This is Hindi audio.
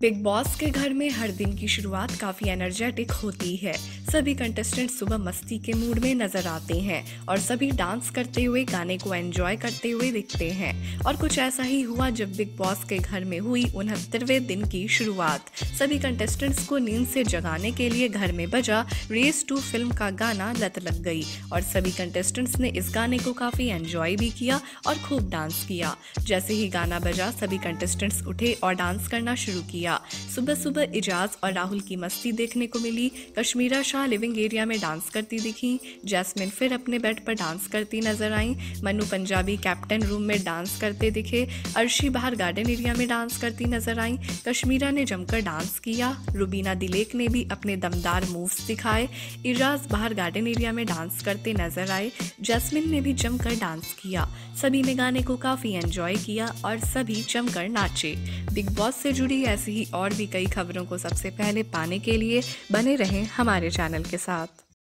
बिग बॉस के घर में हर दिन की शुरुआत काफ़ी एनर्जेटिक होती है। सभी कंटेस्टेंट सुबह मस्ती के मूड में नज़र आते हैं और सभी डांस करते हुए गाने को एंजॉय करते हुए दिखते हैं। और कुछ ऐसा ही हुआ जब बिग बॉस के घर में हुई 69वें दिन की शुरुआत। सभी कंटेस्टेंट्स को नींद से जगाने के लिए घर में बजा रेस टू फिल्म का गाना लत लग गई और सभी कंटेस्टेंट्स ने इस गाने को काफ़ी एंजॉय भी किया और खूब डांस किया। जैसे ही गाना बजा सभी कंटेस्टेंट्स उठे और डांस करना शुरू किया। सुबह सुबह इजाज और राहुल की मस्ती देखने को मिली। कश्मीरा शाह लिविंग एरिया में डांस करती दिखी। जैस्मिन फिर अपने बेड पर डांस करती नजर आई। मनु पंजाबी कैप्टन रूम में डांस करते दिखे। अर्शी बाहर गार्डन एरिया में डांस करती नजर आई। कश्मीरा ने जमकर डांस किया। रुबीना दिलेक ने भी अपने दमदार मूव्स दिखाए। इर्राज बाहर गार्डन एरिया में डांस करते नजर आए। जैस्मिन ने भी जमकर डांस किया। सभी ने गाने को काफी एंजॉय किया और सभी जमकर नाचे। बिग बॉस से जुड़ी ऐसी और भी कई खबरों को सबसे पहले पाने के लिए बने रहें हमारे चैनल के साथ।